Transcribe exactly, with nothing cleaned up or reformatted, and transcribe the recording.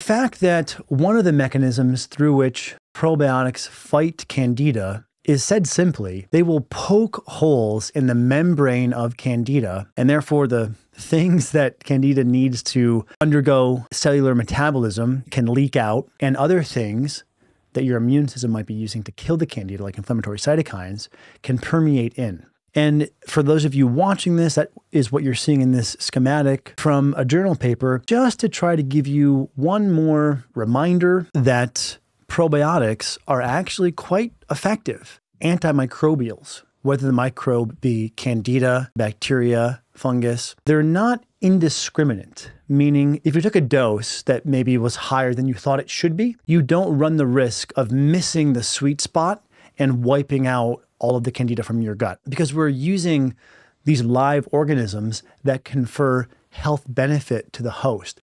The fact that one of the mechanisms through which probiotics fight Candida is said simply, they will poke holes in the membrane of Candida, and therefore the things that Candida needs to undergo cellular metabolism can leak out, and other things that your immune system might be using to kill the Candida, like inflammatory cytokines, can permeate in. And for those of you watching this, that is what you're seeing in this schematic from a journal paper, just to try to give you one more reminder that probiotics are actually quite effective antimicrobials, whether the microbe be Candida, bacteria, fungus. They're not indiscriminate, meaning if you took a dose that maybe was higher than you thought it should be, you don't run the risk of missing the sweet spot and wiping out all of the Candida from your gut, because we're using these live organisms that confer health benefit to the host.